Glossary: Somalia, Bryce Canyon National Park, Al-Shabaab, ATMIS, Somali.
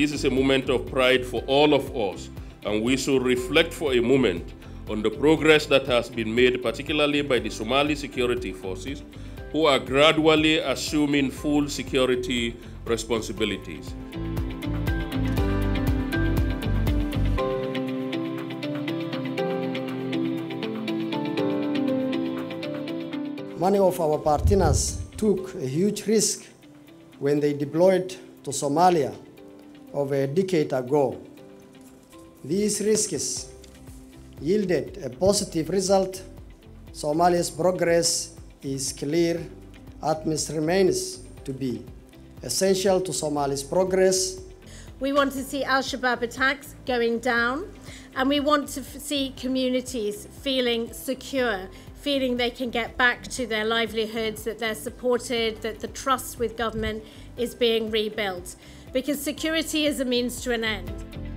This is a moment of pride for all of us, and we should reflect for a moment on the progress that has been made, particularly by the Somali security forces, who are gradually assuming full security responsibilities. Many of our partners took a huge risk when they deployed to Somalia over a decade ago. These risks yielded a positive result. Somalia's progress is clear. ATMIS remains to be essential to Somalia's progress. We want to see Al-Shabaab attacks going down, and we want to see communities feeling secure, feeling they can get back to their livelihoods, that they're supported, that the trust with government is being rebuilt. Because security is a means to an end.